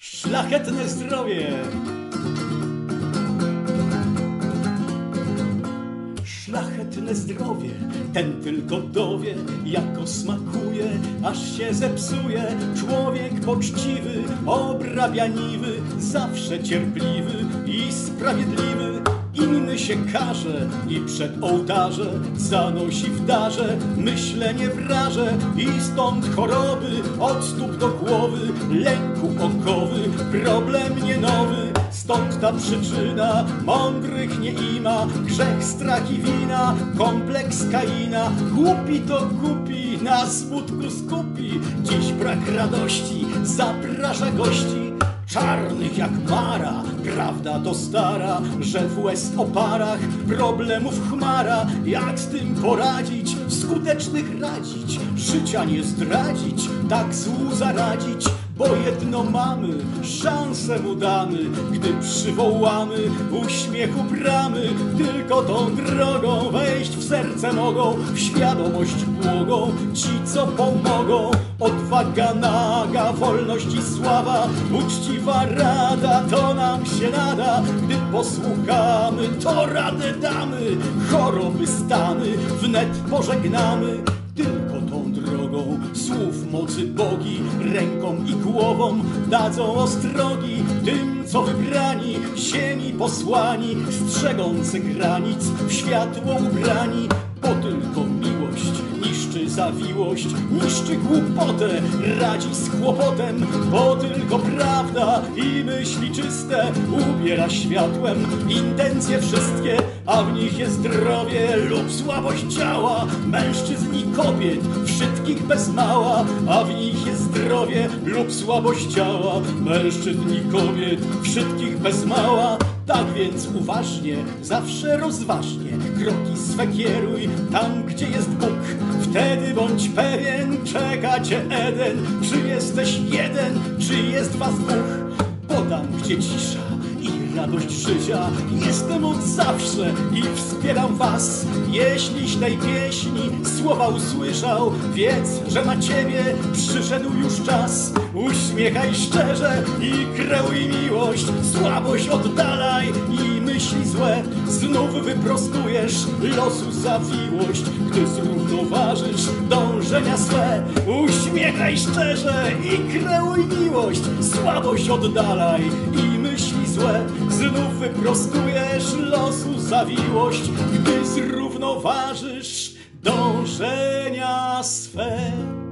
Szlachetne zdrowie! Szlachetne zdrowie, ten tylko dowie, jako smakuje, aż się zepsuje. Człowiek poczciwy, obrabianiwy, zawsze cierpliwy i sprawiedliwy. Inny się karze i przed ołtarze zanosi w darze myślenie wraże. I stąd choroby od stóp do głowy, lęku okowy, problem nie nowy. Stąd ta przyczyna mądrych nie ima, grzech, strach i wina, kompleks Kaina. Głupi to kupi, na smutku skupi, dziś brak radości zaprasza gości. Czarnych jak mara, prawda to stara, że w łez oparach problemów chmara. Jak z tym poradzić, skutecznych radzić, życia nie zdradzić, tak złu zaradzić. Bo jedno mamy, szansę mu damy, gdy przywołamy, uśmiechu bramy. Tylko tą drogą wejść w serce mogą, w świadomość błogą ci, co pomogą. Odwaga naga, wolność i sława, uczciwa rada, to nam się nada. Gdy posłuchamy, to radę damy, choroby stany wnet pożegnamy. Tylko tą drogą słów mocy bogi ręką i głową dadzą ostrogi tym, co wybrani, ziemi posłani, strzegący granic, w światło ubrani. Bo tylko miłość niszczy zawiłość, niszczy głupotę, radzi z kłopotem. Bo tylko prawda i myśli czyste ubiera światłem intencje wszystkie, a w nich jest zdrowie lub słabość ciała, mężczyzn i kobiet, wszystkich bez mała. A w nich jest zdrowie lub słabość ciała, mężczyzn i kobiet, wszystkich bez mała. Tak więc uważnie, zawsze rozważnie, kroki swe kieruj tam, gdzie jest Bóg. Wtedy bądź pewien, czeka cię Eden. Czy jesteś jeden, czy jest was dwóch? Bo tam, gdzie cisza i radość życia, jestem od zawsze i wspieram was. Jeśliś tej pieśni słowa usłyszał, wiedz, że na ciebie przyszedł już czas. Uśmiechaj szczerze i kreuj miłość, słabość oddalaj i myśli złe. Znów wyprostujesz losu zawiłość, gdy zrównoważysz dążenia swe. Uśmiechaj szczerze i kreuj miłość, słabość oddalaj i myśli złe. Znów wyprostujesz losu zawiłość, gdy zrównoważysz dążenia swe.